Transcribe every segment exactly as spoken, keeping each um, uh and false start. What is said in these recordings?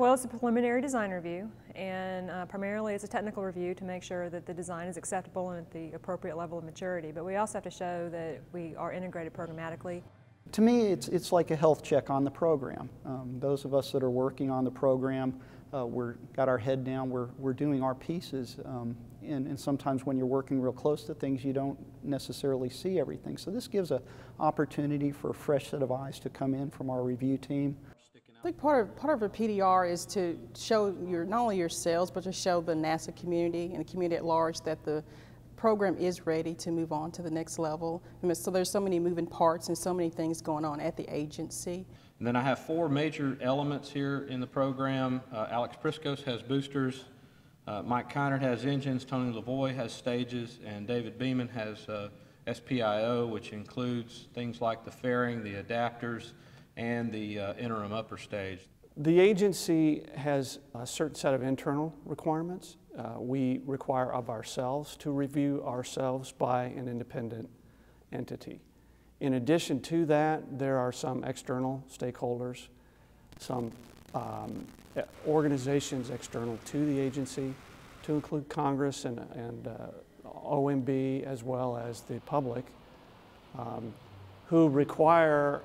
Well, it's a preliminary design review, and uh, primarily it's a technical review to make sure that the design is acceptable and at the appropriate level of maturity, but we also have to show that we are integrated programmatically. To me, it's, it's like a health check on the program. Um, those of us that are working on the program, uh, we've got our head down, we're, we're doing our pieces, um, and, and sometimes when you're working real close to things, you don't necessarily see everything. So this gives an opportunity for a fresh set of eyes to come in from our review team. I think part of, part of a P D R is to show your, not only yourselves, but to show the NASA community and the community at large that the program is ready to move on to the next level. I mean, so there's so many moving parts and so many things going on at the agency. And then I have four major elements here in the program. Uh, Alex Priscos has boosters, uh, Mike Kynard has engines, Tony Lavoie has stages, and David Beeman has uh, S P I O, which includes things like the fairing, the adapters, and the uh, interim upper stage. The agency has a certain set of internal requirements. Uh, we require of ourselves to review ourselves by an independent entity. In addition to that, there are some external stakeholders, some um, organizations external to the agency, to include Congress and, and uh, O M B, as well as the public, um, who require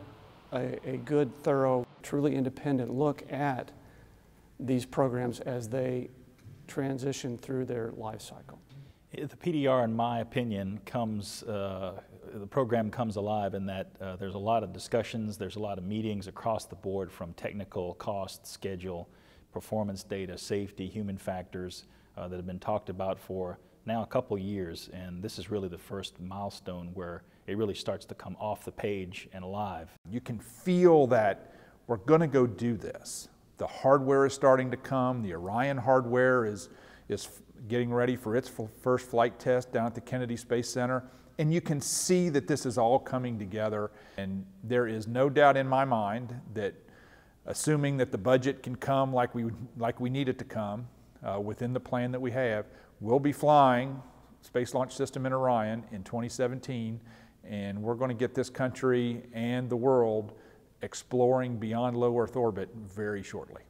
A, a good, thorough, truly independent look at these programs as they transition through their life cycle. The P D R, in my opinion, comes, uh, the program comes alive in that uh, there's a lot of discussions, there's a lot of meetings across the board, from technical, cost, schedule, performance data, safety, human factors uh, that have been talked about for now a couple years, and this is really the first milestone where it really starts to come off the page and alive. You can feel that we're going to go do this. The hardware is starting to come. The Orion hardware is, is getting ready for its first flight test down at the Kennedy Space Center. And you can see that this is all coming together. And there is no doubt in my mind that, assuming that the budget can come like we, like we need it to come uh, within the plan that we have, we'll be flying Space Launch System in Orion in twenty seventeen. And we're going to get this country and the world exploring beyond low Earth orbit very shortly.